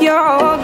You're all